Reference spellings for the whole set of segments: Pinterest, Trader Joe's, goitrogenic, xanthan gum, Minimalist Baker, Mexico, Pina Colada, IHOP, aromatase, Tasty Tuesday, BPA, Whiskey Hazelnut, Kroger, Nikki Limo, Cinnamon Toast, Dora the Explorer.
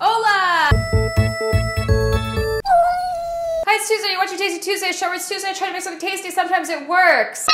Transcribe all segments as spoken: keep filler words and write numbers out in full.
Hola! Hi, it's Tuesday, you're watching Tasty Tuesday, show where it's Tuesday, I try to make something tasty, sometimes it works.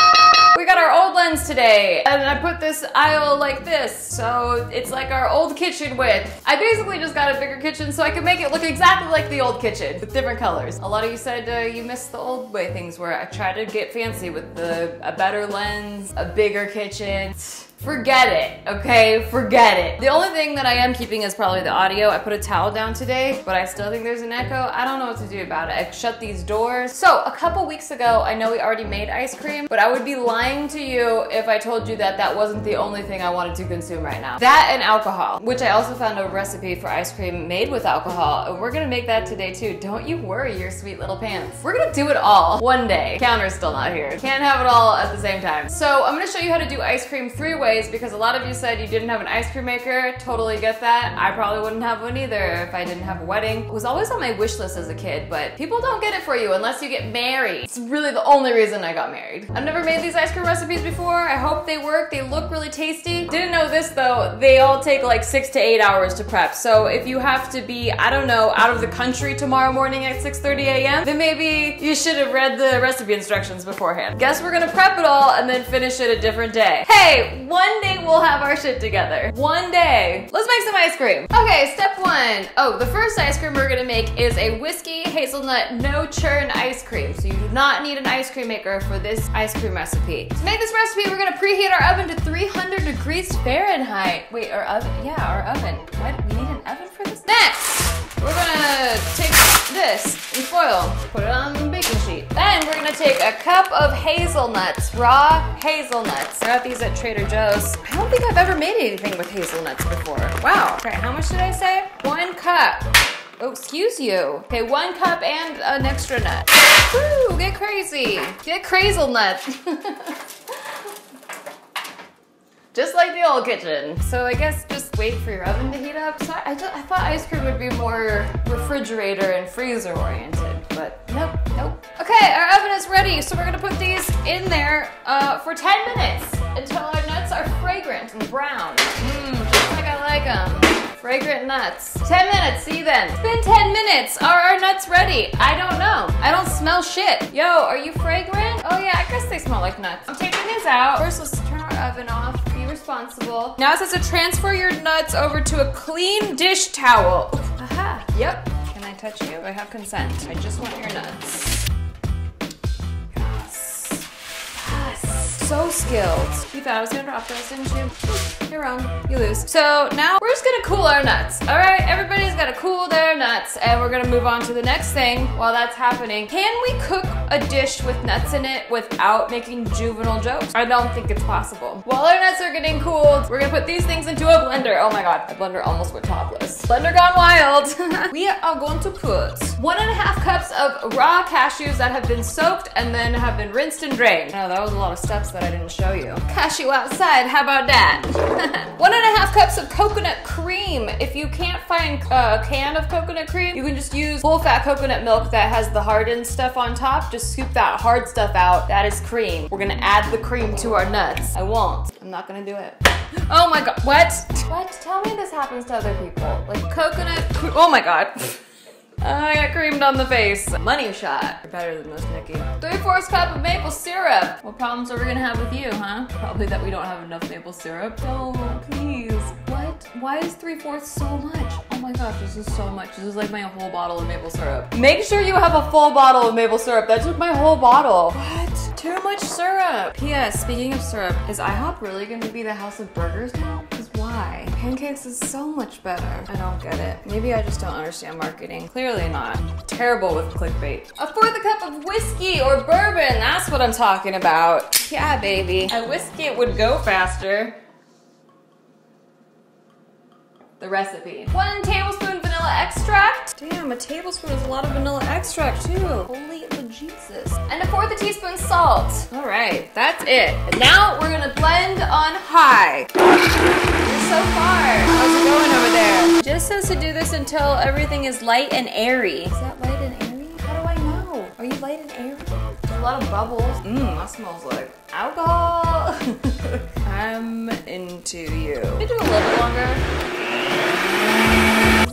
We got our old lens today, and I put this aisle like this, so it's like our old kitchen width. I basically just got a bigger kitchen so I could make it look exactly like the old kitchen, with different colors. A lot of you said uh, you missed the old way things were. I tried to get fancy with the, a better lens, a bigger kitchen. Forget it, okay? Forget it. The only thing that I am keeping is probably the audio. I put a towel down today, but I still think there's an echo. I don't know what to do about it. I shut these doors. So a couple weeks ago, I know we already made ice cream, but I would be lying to you if I told you that that wasn't the only thing I wanted to consume right now. That and alcohol, which I also found a recipe for ice cream made with alcohol, and we're gonna make that today too. Don't you worry your sweet little pants. We're gonna do it all one day. Counter's still not here. Can't have it all at the same time. So I'm gonna show you how to do ice cream three ways, because a lot of you said you didn't have an ice cream maker. Totally get that. I probably wouldn't have one either if I didn't have a wedding. It was always on my wish list as a kid, but people don't get it for you unless you get married. It's really the only reason I got married. I've never made these ice cream recipes before. I hope they work. They look really tasty. Didn't know this though, they all take like six to eight hours to prep. So if you have to be, I don't know, out of the country tomorrow morning at six thirty a m, then maybe you should have read the recipe instructions beforehand. Guess we're gonna prep it all and then finish it a different day. Hey, what? One day we'll have our shit together. One day. Let's make some ice cream. Okay, step one. Oh, the first ice cream we're gonna make is a whiskey hazelnut no churn ice cream. So you do not need an ice cream maker for this ice cream recipe. To make this recipe, we're gonna preheat our oven to three hundred degrees Fahrenheit. Wait, our oven? Yeah, our oven. What? We need an oven for this? Next, we're gonna take this in foil, put it on the baking sheet. Then we're gonna take a cup of hazelnuts, raw hazelnuts. I got these at Trader Joe's. I don't think I've ever made anything with hazelnuts before. Wow. All right, how much did I say? One cup. Oh, excuse you. Okay, one cup and an extra nut. Woo, get crazy. Get crazelnuts. Just like the old kitchen. So I guess just wait for your oven to heat up. So I, I, just, I thought ice cream would be more refrigerator and freezer oriented, but nope, nope. Okay, our oven is ready. So we're gonna put these in there uh, for ten minutes until our nuts are fragrant and brown. Mmm, just like I like them. Fragrant nuts. ten minutes, see you then. It's been ten minutes. Are our nuts ready? I don't know. I don't smell shit. Yo, are you fragrant? Oh yeah, I guess they smell like nuts. I'm taking these out. First, let's turn our oven off. Responsible. Now it says to transfer your nuts over to a clean dish towel. Aha, yep. Can I touch you? I have consent. I just want your nuts. Yes. Yes. So skilled. You thought I was gonna drop those, didn't you? You're wrong, you lose. So now we're just gonna cool our nuts. All right, everybody's gotta cool their nuts and we're gonna move on to the next thing while that's happening. Can we cook a dish with nuts in it without making juvenile jokes? I don't think it's possible. While our nuts are getting cooled, we're gonna put these things into a blender. Oh my God, the blender almost went topless. Blender gone wild. We are going to put one and a half cups of raw cashews that have been soaked and then have been rinsed and drained. Oh, that was a lot of steps that I didn't show you. Cashew outside, how about that? One and a half cups of coconut cream. If you can't find a can of coconut cream, you can just use full fat coconut milk that has the hardened stuff on top. Just scoop that hard stuff out. That is cream. We're gonna add the cream to our nuts. I won't. I'm not gonna do it. Oh my God, what? What? Tell me this happens to other people. Like coconut, oh my God. I got creamed on the face. Money shot. You're better than most, Nikki. three fourths cup of maple syrup. What problems are we gonna have with you, huh? Probably that we don't have enough maple syrup. No, please. What? Why is three fourths so much? Oh my gosh, this is so much. This is like my whole bottle of maple syrup. Make sure you have a full bottle of maple syrup. That's just my whole bottle. What? Too much syrup. P S Speaking of syrup, is IHOP really going to be the house of burgers now? Because why? Pancakes is so much better. I don't get it. Maybe I just don't understand marketing. Clearly not. I'm terrible with clickbait. A fourth a cup of whiskey or bourbon. That's what I'm talking about. Yeah, baby. A whiskey it would go faster. The recipe. One tablespoon vanilla extract. Damn, a tablespoon is a lot of vanilla extract too. Holy Jesus. And a fourth a teaspoon salt. All right, that's it. And now we're gonna blend on high. You're so far. How's it going over there? Just says to do this until everything is light and airy. Is that light and airy? How do I know? Are you light and airy? There's a lot of bubbles. Mmm, that smells like alcohol. I'm into you. Can we do a little longer?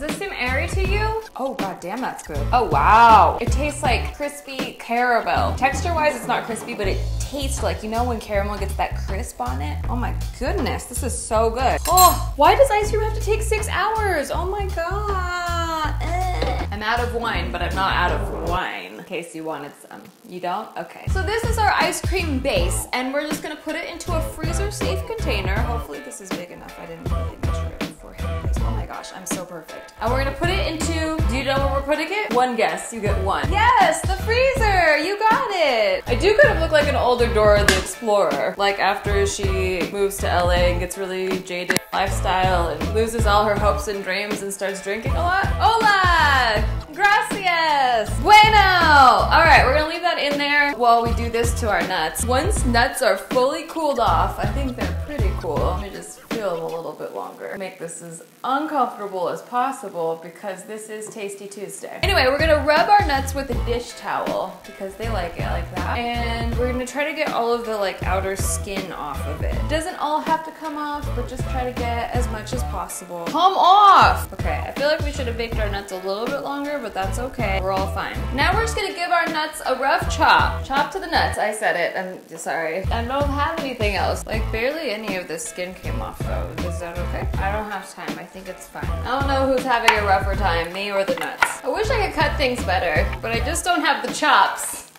this seem airy to you? Oh, god damn, that's good. Oh, wow. It tastes like crispy caramel. Texture-wise, it's not crispy, but it tastes like, you know when caramel gets that crisp on it? Oh my goodness, this is so good. Oh, why does ice cream have to take six hours? Oh my god. Eh. I'm out of wine, but I'm not out of wine. In case you wanted some. You don't? Okay. So this is our ice cream base, and we're just gonna put it into a freezer-safe container. Hopefully this is big enough. I didn't really measure it beforehand. Oh my gosh, I'm so perfect. And we're gonna put it into, do you know where we're putting it? One guess, you get one. Yes, the freezer, you got it. I do kind of look like an older Dora the Explorer. Like after she moves to L A and gets really jaded lifestyle and loses all her hopes and dreams and starts drinking a lot. Hola! Gracias! Bueno! Alright, we're gonna leave that in there while we do this to our nuts. Once nuts are fully cooled off, I think they're pretty cool. Let me just feel them a little bit longer. Make this as uncomfortable as possible because this is Tasty Tuesday. Anyway, we're gonna rub our nuts with a dish towel because they like it like that. And we're gonna try to get all of the like outer skin off of it. It doesn't all have to come off, but just try to get as much as possible. Come off! Okay, I feel like we should have baked our nuts a little bit longer, but But that's okay, we're all fine. Now we're just gonna give our nuts a rough chop. Chop to the nuts, I said it, I'm sorry. I don't have anything else. Like barely any of this skin came off though. Is that okay? I don't have time, I think it's fine. I don't know who's having a rougher time, me or the nuts. I wish I could cut things better, but I just don't have the chops.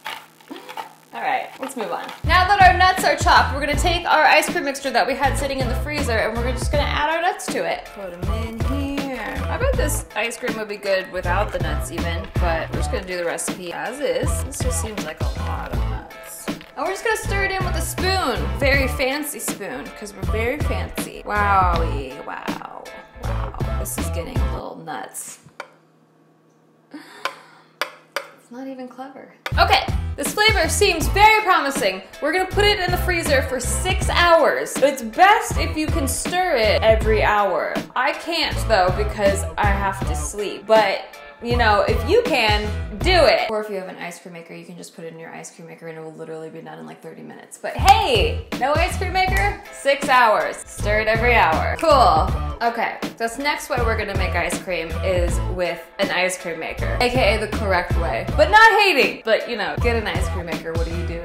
All right, let's move on. Now that our nuts are chopped, we're gonna take our ice cream mixture that we had sitting in the freezer and we're just gonna add our nuts to it. Put them in here. I bet this ice cream would be good without the nuts even, but we're just gonna do the recipe as is. This just seems like a lot of nuts. And we're just gonna stir it in with a spoon. Very fancy spoon, because we're very fancy. Wowie, wow, wow. This is getting a little nuts. It's not even clever. Okay, this flavor seems very promising. We're gonna put it in the freezer for six hours. It's best if you can stir it every hour. I can't though because I have to sleep, but you know, if you can, do it. Or if you have an ice cream maker, you can just put it in your ice cream maker and it will literally be done in like thirty minutes. But hey, no ice cream maker? Six hours. Stir it every hour. Cool. Okay, this next way we're gonna make ice cream is with an ice cream maker, A K A the correct way, but not hating. But you know, get an ice cream maker, what do you do?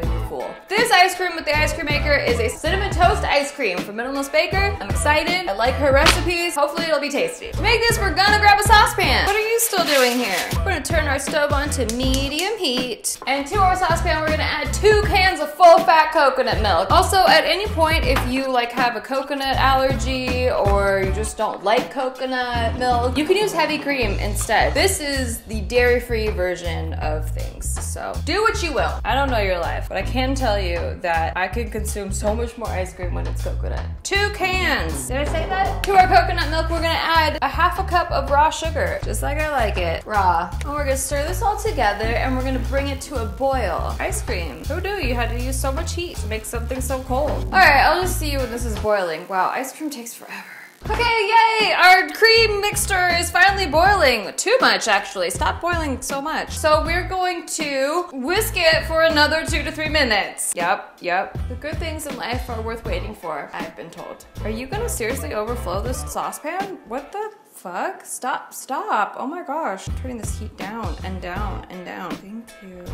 This ice cream with the ice cream maker is a cinnamon toast ice cream from Minimalist Baker. I'm excited. I like her recipes. Hopefully it'll be tasty. To make this, we're gonna grab a saucepan. What are you still doing here? We're gonna turn our stove on to medium heat. And to our saucepan, we're gonna add two cans of full-fat coconut milk. Also, at any point, if you like have a coconut allergy or you just don't like coconut milk, you can use heavy cream instead. This is the dairy-free version of things. So do what you will. I don't know your life, but I can't. I can tell you that I can consume so much more ice cream when it's coconut. Two cans. Did I say that? To our coconut milk, we're gonna add a half a cup of raw sugar, just like I like it, raw. And we're gonna stir this all together and we're gonna bring it to a boil. Ice cream. Who knew you had to use so much heat to make something so cold? All right, I'll just see you when this is boiling. Wow, ice cream takes forever. Okay, yay! Our cream mixture is finally boiling. Too much, actually. Stop boiling so much. So we're going to whisk it for another two to three minutes. Yep, yep. The good things in life are worth waiting for, I've been told. Are you gonna seriously overflow this saucepan? What the fuck? Stop, stop. Oh my gosh. I'm turning this heat down and down and down. Thank you.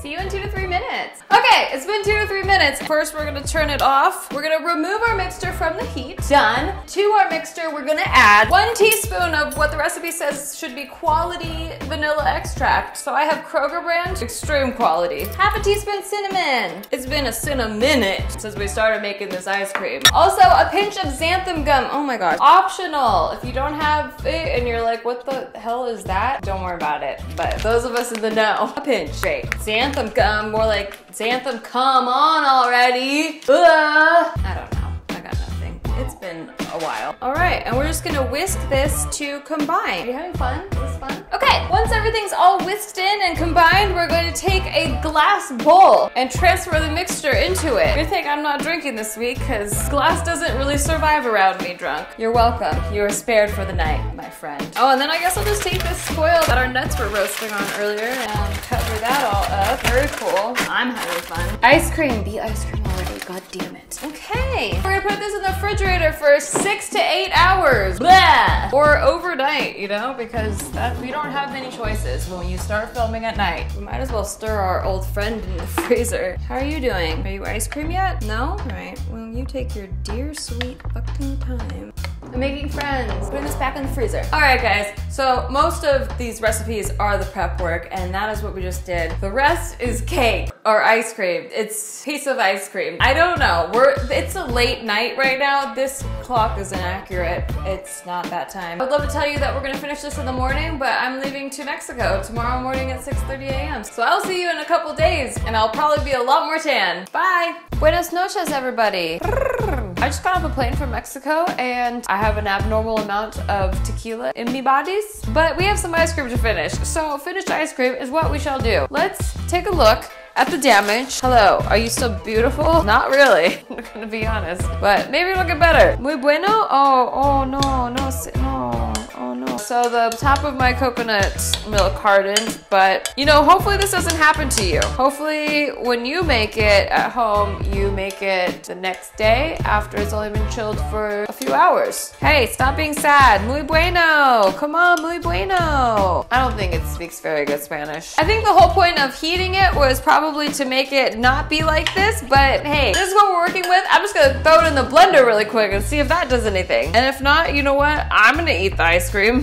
See you in two to three minutes. Okay, it's been two to three minutes. First, we're gonna turn it off. We're gonna remove our mixture from the heat. Done. To our mixture, we're gonna add one teaspoon of what the recipe says should be quality vanilla extract. So I have Kroger brand, extreme quality. Half a teaspoon cinnamon. It's been a cinnamon-minute since we started making this ice cream. Also, a pinch of xanthan gum. Oh my gosh. Optional. If you don't have it and you're like, what the hell is that? Don't worry about it. But those of us in the know, a pinch. Great. Xanthan Xanthan gum, more like xanthan, come on already. Ugh. I don't know, I got nothing. It's been a while. All right, and we're just gonna whisk this to combine. Are you having fun? Is this fun? Okay, once everything's all whisked in and combined, we're going to take a glass bowl and transfer the mixture into it. Good thing I'm not drinking this week because glass doesn't really survive around me drunk. You're welcome. You are spared for the night, my friend. Oh, and then I guess I'll just take this foil that our nuts were roasting on earlier and cover that all up. Very cool. I'm having fun. Ice cream. Be ice cream already. already, god damn it. Okay, we're gonna put this in the refrigerator for six to eight hours. Blah! Or overnight, you know, because that, we don't have many choices when you start filming at night. We might as well stir our old friend in the freezer. How are you doing? Are you ice cream yet? No? All right, well you take your dear sweet fucking time. I'm making friends. Putting this back in the freezer. All right guys, so most of these recipes are the prep work and that is what we just did. The rest is cake or ice cream. It's piece of ice cream. I don't know, we're, it's a late night right now. This clock is inaccurate. It's not that time. I would love to tell you that we're gonna finish this in the morning, but I'm leaving to Mexico tomorrow morning at six thirty a m So I'll see you in a couple days and I'll probably be a lot more tan. Bye. Buenas noches, everybody. I just got off a plane from Mexico and I have an abnormal amount of tequila in me bodies, but we have some ice cream to finish. So finished ice cream is what we shall do. Let's take a look at the damage. Hello, are you still beautiful? Not really, I'm gonna be honest, but maybe it'll get better. Muy bueno? Oh, oh no, no, no, oh no. So the top of my coconut milk hardened, but you know, hopefully this doesn't happen to you. Hopefully when you make it at home, you make it the next day after it's only been chilled for a few hours. Hey, stop being sad. Muy bueno, come on, muy bueno. I don't think it speaks very good Spanish. I think the whole point of heating it was probably Probably to make it not be like this, but hey, this is what we're working with. I'm just gonna throw it in the blender really quick and see if that does anything. And if not, you know what? I'm gonna eat the ice cream.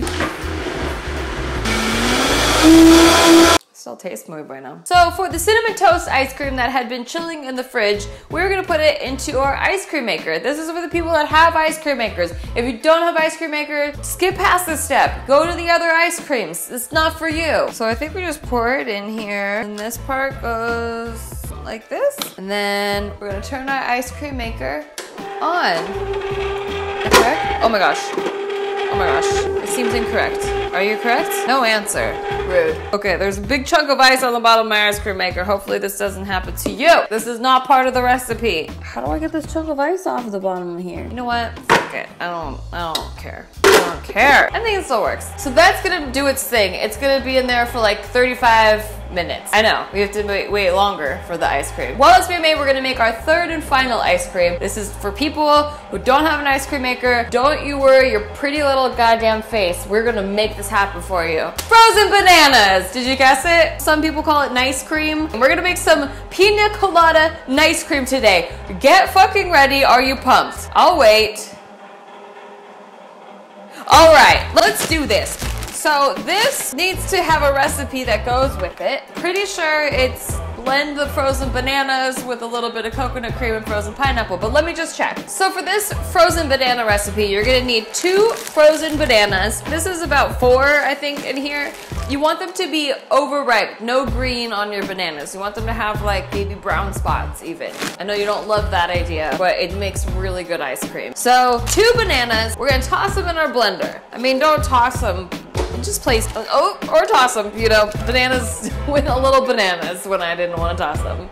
Still tastes muy bueno. So for the cinnamon toast ice cream that had been chilling in the fridge, we're gonna put it into our ice cream maker. This is for the people that have ice cream makers. If you don't have ice cream maker, skip past this step. Go to the other ice creams. It's not for you. So I think we just pour it in here. And this part goes like this. And then we're gonna turn our ice cream maker on. Okay. Oh my gosh. Oh my gosh. It seems incorrect. Are you correct? No answer. Rude. Okay, there's a big chunk of ice on the bottom of my ice cream maker. Hopefully this doesn't happen to you. This is not part of the recipe. How do I get this chunk of ice off the bottom of here? You know what? Fuck it. I don't, I don't care. I don't care. I think it still works. So that's gonna do its thing. It's gonna be in there for like thirty-five minutes. I know, we have to wait, wait longer for the ice cream. While it's being made, we're gonna make our third and final ice cream. This is for people who don't have an ice cream maker. Don't you worry your pretty little goddamn face. We're gonna make this happen for you. Frozen bananas! Did you guess it? Some people call it nice cream. And we're gonna make some pina colada nice cream today. Get fucking ready. Are you pumped? I'll wait. All right, let's do this. So this needs to have a recipe that goes with it. Pretty sure it's blend the frozen bananas with a little bit of coconut cream and frozen pineapple, but let me just check. So for this frozen banana recipe, you're gonna need two frozen bananas. This is about four, I think, in here. You want them to be overripe, no green on your bananas. You want them to have like baby brown spots even. I know you don't love that idea, but it makes really good ice cream. So two bananas, we're gonna toss them in our blender. I mean, don't toss them, just place, oh, or toss them, you know, bananas with a little bananas when I didn't want to toss them.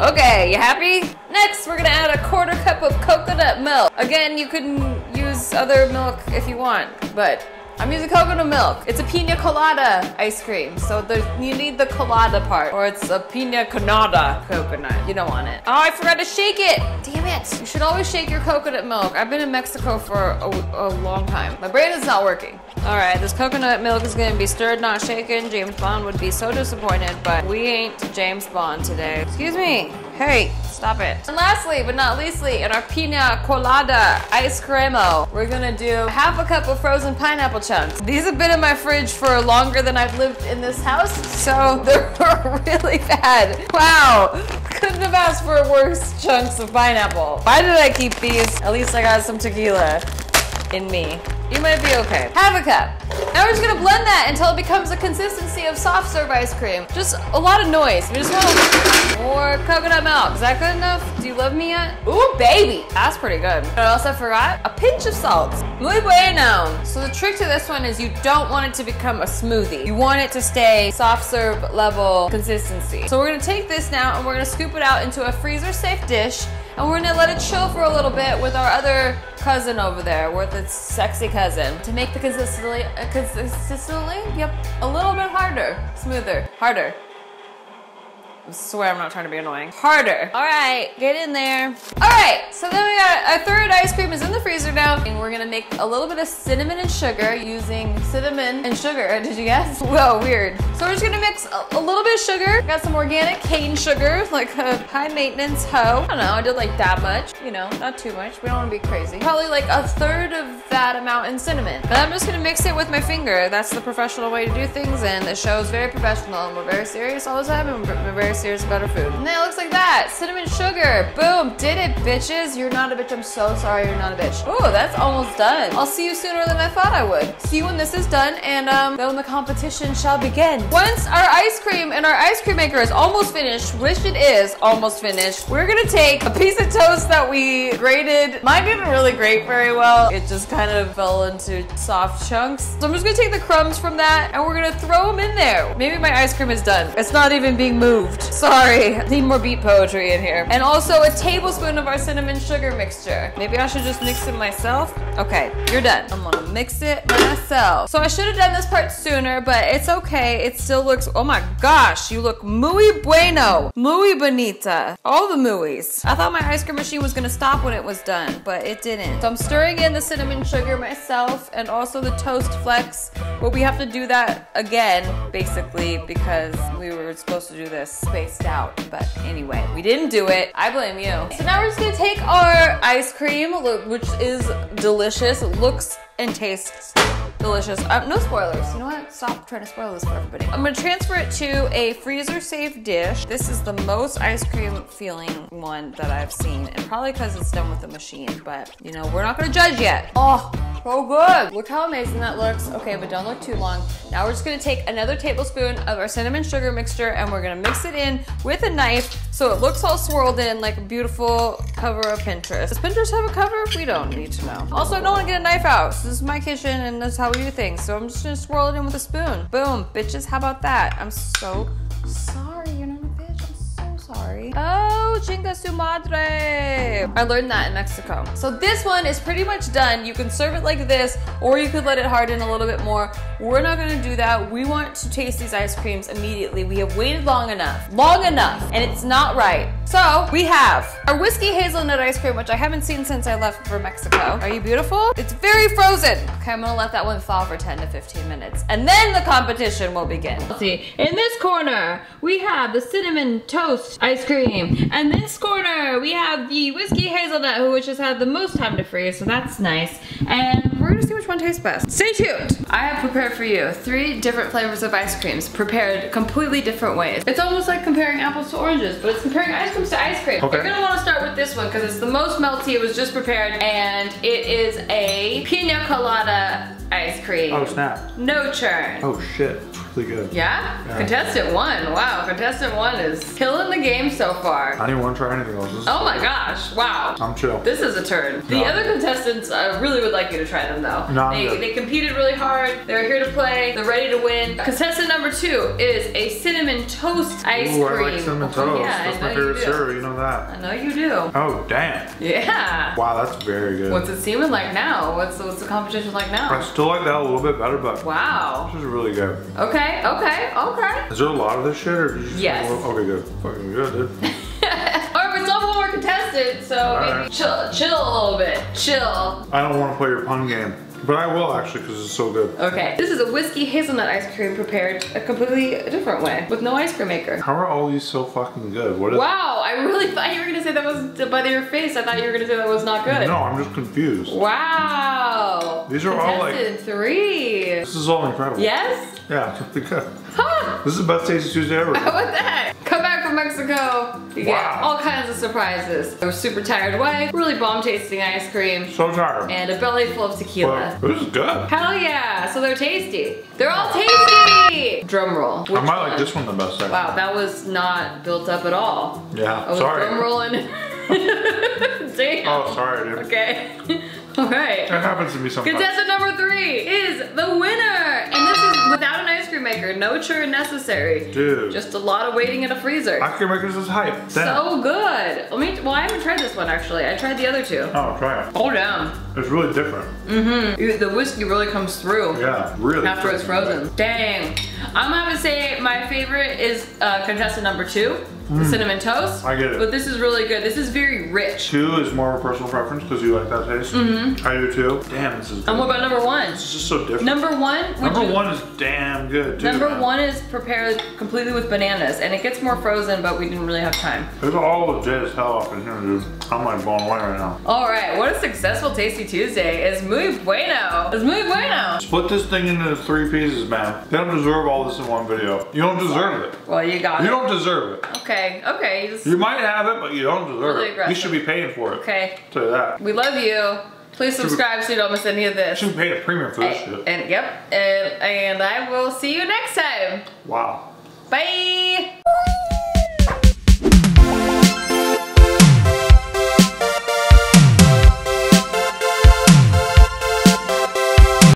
Okay, you happy? Next, we're gonna add a quarter cup of coconut milk. Again, you can use other milk if you want, but I'm using coconut milk. It's a pina colada ice cream, so there's, you need the colada part, or it's a pina colada coconut. You don't want it. Oh, I forgot to shake it. Damn it. You should always shake your coconut milk. I've been in Mexico for a, a long time. My brain is not working. All right, this coconut milk is gonna be stirred, not shaken. James Bond would be so disappointed, but we ain't James Bond today. Excuse me. Hey, stop it. And lastly, but not leastly, in our pina colada ice cremo, we're gonna do half a cup of frozen pineapple chunks. These have been in my fridge for longer than I've lived in this house, so they're really bad. Wow, couldn't have asked for worse chunks of pineapple. Why did I keep these? At least I got some tequila in me. You might be okay. Have a cup. Now we're just gonna blend that until it becomes a consistency of soft serve ice cream. Just a lot of noise. We just want more coconut milk. Is that good enough? Do you love me yet? Ooh, baby. That's pretty good. What else I forgot? A pinch of salt. Muy bueno. So the trick to this one is you don't want it to become a smoothie. You want it to stay soft serve level consistency. So we're gonna take this now and we're gonna scoop it out into a freezer safe dish and we're gonna let it chill for a little bit with our other cousin over there, with its sexy cousin, to make the consistency, uh, consistently, yep, a little bit harder, smoother, harder. I swear I'm not trying to be annoying. Harder. All right, get in there. All right, so then we got our third ice cream is in the freezer now, and we're gonna make a little bit of cinnamon and sugar using cinnamon and sugar. Did you guess? Whoa, weird. So we're just gonna mix a, a little bit of sugar. Got some organic cane sugar, like a high maintenance hoe. I don't know, I did like that much. You know, not too much. We don't wanna be crazy. Probably like a third of that amount in cinnamon. But I'm just gonna mix it with my finger. That's the professional way to do things, and the show is very professional, and we're very serious all the time, and we're very serious about our food. And then it looks like that. Cinnamon sugar. Boom. Did it, bitches. You're not a bitch. I'm so sorry you're not a bitch. Ooh, that's almost done. I'll see you sooner than I thought I would. See you when this is done, and um, then the competition shall begin. Once our ice cream and our ice cream maker is almost finished, which it is almost finished, we're gonna take a piece of toast that we grated. Mine didn't really grate very well. It just kind of fell into soft chunks. So I'm just gonna take the crumbs from that, and we're gonna throw them in there. Maybe my ice cream is done. It's not even being moved. Sorry. I need more beat poetry in here. And also a tablespoon of our cinnamon sugar mixture. Maybe I should just mix it myself. Okay, you're done. I'm gonna mix it myself. So I should have done this part sooner, but it's okay. It still looks, oh my gosh, you look muy bueno, muy bonita. All the muis. I thought my ice cream machine was gonna stop when it was done, but it didn't. So I'm stirring in the cinnamon sugar myself and also the toast flecks, but we have to do that again, basically, because we were supposed to do this spaced out. But anyway, we didn't do it. I blame you. So now we're just gonna take our ice cream, which is delicious. It looks and tastes delicious. Um, no spoilers. You know what? Stop trying to spoil this for everybody. I'm gonna transfer it to a freezer-safe dish. This is the most ice cream feeling one that I've seen, and probably because it's done with a machine, but you know, we're not gonna judge yet. Oh, so good. Look how amazing that looks. Okay, but don't look too long. Now we're just gonna take another tablespoon of our cinnamon sugar mixture, and we're gonna mix it in with a knife so it looks all swirled in like a beautiful cover of Pinterest. Does Pinterest have a cover? We don't need to know. Also, I don't wanna get a knife out. This is my kitchen, and that's how we do things. So I'm just gonna swirl it in with a spoon. Boom, bitches, how about that? I'm so sorry, you're not a bitch. I'm so sorry. Oh, chinga su madre. I learned that in Mexico. So this one is pretty much done. You can serve it like this, or you could let it harden a little bit more. We're not gonna do that. We want to taste these ice creams immediately. We have waited long enough, long enough, and it's not right. So we have our whiskey hazelnut ice cream, which I haven't seen since I left for Mexico. Are you beautiful? It's very frozen. Okay, I'm gonna let that one thaw for ten to fifteen minutes, and then the competition will begin. Let's see, in this corner, we have the cinnamon toast ice cream, and this corner, we have the whiskey hazelnut, which has had the most time to freeze, so that's nice. And we're gonna see which one tastes best. Stay tuned. I have prepared for you three different flavors of ice creams, prepared completely different ways. It's almost like comparing apples to oranges, but it's comparing ice comes to ice cream. Okay. You're gonna wanna start with this one because it's the most melty, it was just prepared, and it is a pina colada ice cream. Oh snap. No churn. Oh shit. Really good. Yeah? yeah? Contestant one. Wow, contestant one is killing the game so far. I didn't want to try anything else. Oh my gosh, wow. I'm chill. This is a turn. The no. other contestants, I really would like you to try them though. No, they, they competed really hard. They're here to play. They're ready to win. Contestant number two is a cinnamon toast ice Ooh, cream. I like cinnamon toast. Oh, yeah, that's my favorite cereal, you know that. I know you do. Oh, damn. Yeah. Wow, that's very good. What's it seeming like now? What's, what's the competition like now? I still like that a little bit better, but wow. This is really good. Okay. Okay, okay, okay. Is there a lot of this shit or did you just Yes. Okay, good. Fucking good, dude. Alright, we still have one more contestant, so All maybe right. chill, chill a little bit. Chill. I don't want to play your pun game. But I will actually, because it's so good. Okay, this is a whiskey hazelnut ice cream prepared a completely different way with no ice cream maker. How are all these so fucking good? What is wow, I really thought you were gonna say that was by your face. I thought you were gonna say that was not good. No, I'm just confused. Wow. These are all like three. This is all incredible. Yes? Yeah, it's really good. Huh? This is the best Tasty Tuesday ever. How about that? Come back from Mexico. You wow. get all kinds of surprises. A super tired wife, really bomb tasting ice cream. So tired. And a belly full of tequila. Well, this is good. Hell yeah. So they're tasty. They're all tasty. Drum roll. Which I might one? like this one the best. Wow, time. that was not built up at all. Yeah, I was sorry. drum rolling. Damn. Oh, sorry, dude. Okay. All right. That happens to me sometimes. Contestant number three is the winner. And this is without an ice cream maker. No churn necessary. Dude. Just a lot of waiting in a freezer. Ice cream makers is hype. Damn. So good. Let me, well, I haven't tried this one actually. I tried the other two. Oh, try it. Hold down. It's really different. Mm-hmm. The whiskey really comes through. Yeah, really. After it's frozen. Dang. I'm gonna say my favorite is uh, contestant number two, mm. the cinnamon toast. I get it. But this is really good. This is very rich. Two is more of a personal preference because you like that taste. Mm-hmm. I do too. Damn, this is good. And what about number one? This is just so different. Number one. Number you, one is damn good too. Number man. one is prepared completely with bananas, and it gets more frozen, but we didn't really have time. It's all legit as hell up in here, dude. I'm like blown away right now. All right, what a successful Tasty Tuesday. It's muy bueno. It's muy bueno. Split this thing into three pieces, man. They don't deserve all this in one video. You don't deserve it. Well, you got you it. You don't deserve it. Okay, okay. You, just you might have it, but you don't deserve really it. You should be paying for it. Okay. Tell you that. We love you. Please subscribe be, so you don't miss any of this. You should pay a premium for this I, shit. And yep. And, and I will see you next time. Wow. Bye.